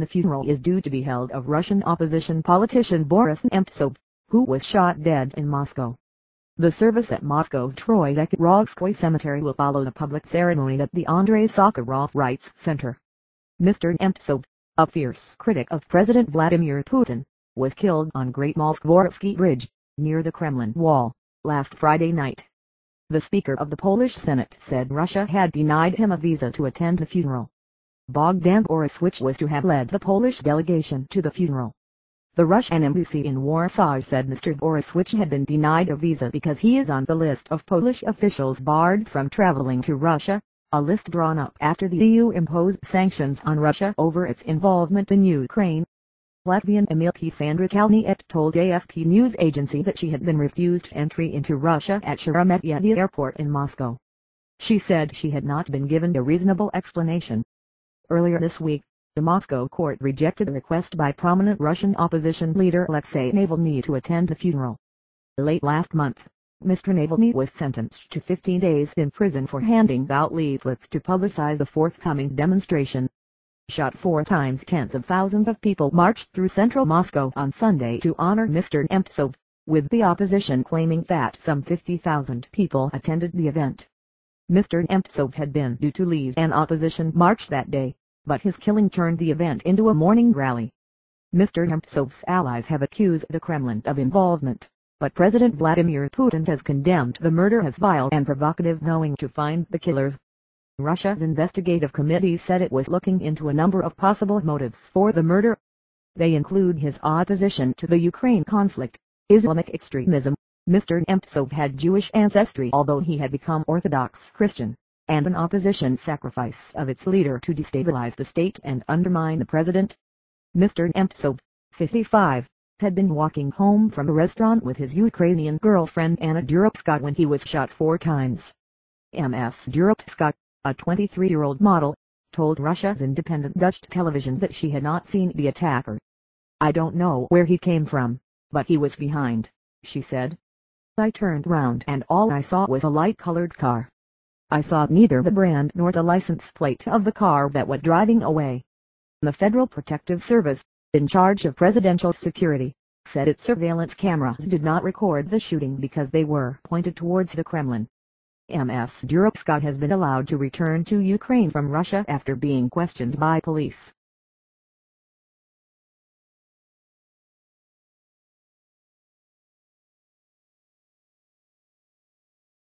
The funeral is due to be held of Russian opposition politician Boris Nemtsov, who was shot dead in Moscow. The service at Moscow's Troyekurovskoye Cemetery will follow the public ceremony at the Andrei Sakharov Rights Center. Mr. Nemtsov, a fierce critic of President Vladimir Putin, was killed on Great Moskvoretsky Bridge, near the Kremlin wall, last Friday night. The Speaker of the Polish Senate said Russia had denied him a visa to attend the funeral. Bogdan Borisewicz was to have led the Polish delegation to the funeral. The Russian embassy in Warsaw said Mr. Borisewicz had been denied a visa because he is on the list of Polish officials barred from traveling to Russia, a list drawn up after the EU imposed sanctions on Russia over its involvement in Ukraine. Latvian Emilki Sandra Kalniete told AFP news agency that she had been refused entry into Russia at Sheremetyevo Airport in Moscow. She said she had not been given a reasonable explanation. Earlier this week, the Moscow court rejected a request by prominent Russian opposition leader Alexei Navalny to attend the funeral. Late last month, Mr. Navalny was sentenced to 15 days in prison for handing out leaflets to publicize the forthcoming demonstration. Shot four times, tens of thousands of people marched through central Moscow on Sunday to honor Mr. Nemtsov, with the opposition claiming that some 50,000 people attended the event. Mr. Nemtsov had been due to lead an opposition march that day, but his killing turned the event into a morning rally. Mr. Nemtsov's allies have accused the Kremlin of involvement, but President Vladimir Putin has condemned the murder as vile and provocative, vowing to find the killers. Russia's investigative committee said it was looking into a number of possible motives for the murder. They include his opposition to the Ukraine conflict, Islamic extremism, Mr. Nemtsov had Jewish ancestry although he had become Orthodox Christian, and an opposition sacrifice of its leader to destabilize the state and undermine the president. Mr. Nemtsov, 55, had been walking home from a restaurant with his Ukrainian girlfriend Anna Durytska when he was shot four times. Ms. Durytska, a 23-year-old model, told Russia's independent Dutch television that she had not seen the attacker. "I don't know where he came from, but he was behind," she said. "I turned round and all I saw was a light-colored car. I saw neither the brand nor the license plate of the car that was driving away." The Federal Protective Service, in charge of presidential security, said its surveillance cameras did not record the shooting because they were pointed towards the Kremlin. Ms. Durytska has been allowed to return to Ukraine from Russia after being questioned by police.